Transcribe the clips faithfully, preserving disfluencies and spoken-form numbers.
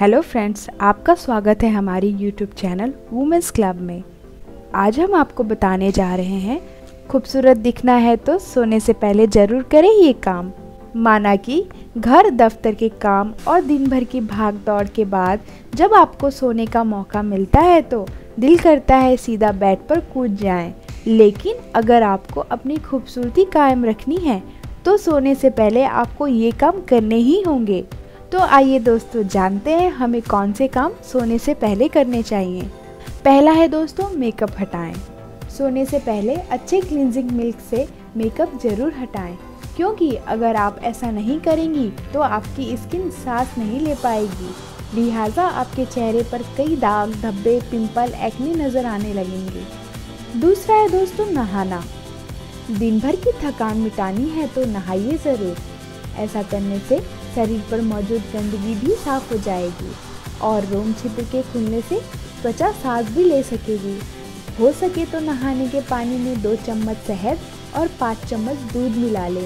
Hello friends, आपका स्वागत है हमारी यूट्यूब चैनल वुमेन्स क्लब में। आज हम आपको बताने जा रहे हैं, खूबसूरत दिखना है तो सोने से पहले ज़रूर करें ये काम। माना कि घर, दफ्तर के काम और दिन भर की भाग दौड़ के बाद जब आपको सोने का मौका मिलता है तो दिल करता है सीधा बेड पर कूद जाएं। लेकिन अगर आपको अपनी खूबसूरती कायम रखनी है तो सोने से पहले आपको ये काम करने ही होंगे। तो आइए दोस्तों, जानते हैं हमें कौन से काम सोने से पहले करने चाहिए। पहला है दोस्तों, मेकअप हटाएं। सोने से पहले अच्छे क्लींजिंग मिल्क से मेकअप ज़रूर हटाएं, क्योंकि अगर आप ऐसा नहीं करेंगी तो आपकी स्किन सांस नहीं ले पाएगी, लिहाजा आपके चेहरे पर कई दाग, धब्बे, पिंपल, एक्ने नज़र आने लगेंगे। दूसरा है दोस्तों, नहाना। दिन भर की थकान मिटानी है तो नहाइए ज़रूर। ऐसा करने से शरीर पर मौजूद गंदगी भी साफ हो जाएगी और रोम छिद्र के खुलने से त्वचा सांस भी ले सकेगी। हो सके तो नहाने के पानी में दो चम्मच शहद और पाँच चम्मच दूध मिला लें।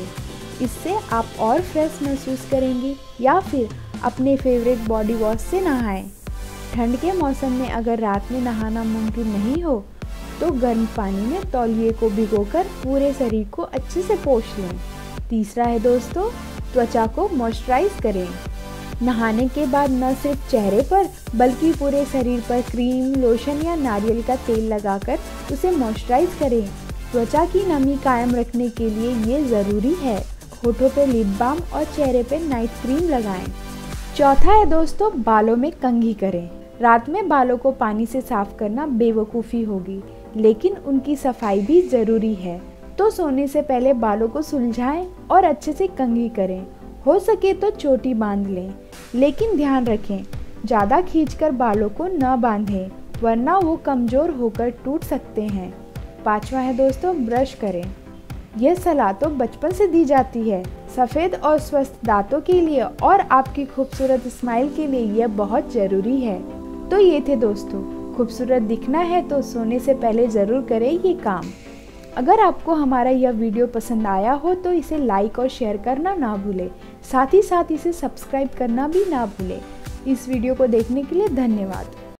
इससे आप और फ्रेश महसूस करेंगी। या फिर अपने फेवरेट बॉडी वॉश से नहाएं। ठंड के मौसम में अगर रात में नहाना मुमकिन नहीं हो तो गर्म पानी में तौलिए को भिगोकर पूरे शरीर को अच्छे से पोंछ लें। तीसरा है दोस्तों, त्वचा को मॉइस्चराइज करें। नहाने के बाद न सिर्फ चेहरे पर बल्कि पूरे शरीर पर क्रीम, लोशन या नारियल का तेल लगाकर उसे मॉइस्चराइज करें। त्वचा की नमी कायम रखने के लिए ये ज़रूरी है। होठों पर लिप बाम और चेहरे पर नाइट क्रीम लगाएं। चौथा है दोस्तों, बालों में कंघी करें। रात में बालों को पानी से साफ करना बेवकूफ़ी होगी, लेकिन उनकी सफाई भी ज़रूरी है। तो सोने से पहले बालों को सुलझाएं और अच्छे से कंघी करें। हो सके तो चोटी बांध लें, लेकिन ध्यान रखें ज़्यादा खींचकर बालों को न बांधें, वरना वो कमज़ोर होकर टूट सकते हैं। पाँचवां है दोस्तों, ब्रश करें। यह सलाह तो बचपन से दी जाती है। सफ़ेद और स्वस्थ दांतों के लिए और आपकी खूबसूरत स्माइल के लिए यह बहुत ज़रूरी है। तो ये थे दोस्तों, खूबसूरत दिखना है तो सोने से पहले ज़रूर करें ये काम। अगर आपको हमारा यह वीडियो पसंद आया हो तो इसे लाइक और शेयर करना ना भूलें। साथ ही साथ इसे सब्सक्राइब करना भी ना भूलें। इस वीडियो को देखने के लिए धन्यवाद।